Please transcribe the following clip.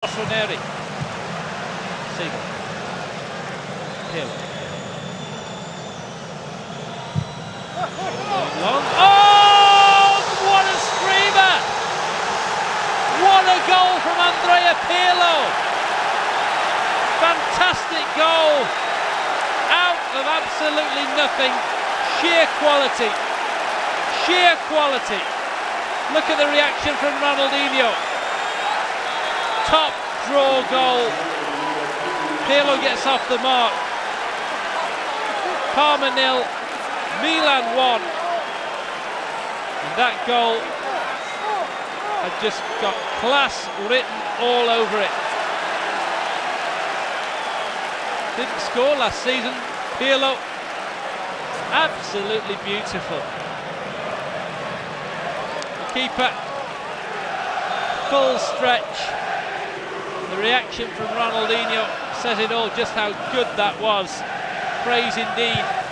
Roneri, Siegel, Pirlo, long, oh, what a screamer! What a goal from Andrea Pirlo! Fantastic goal, out of absolutely nothing, sheer quality. Look at the reaction from Ronaldinho. Top draw goal. Pirlo gets off the mark. Parma 0, Milan 1. And that goal had just got class written all over it. Didn't score last season. Pirlo, absolutely beautiful. The keeper, full stretch. The reaction from Ronaldinho says it all, just how good that was. Praise indeed.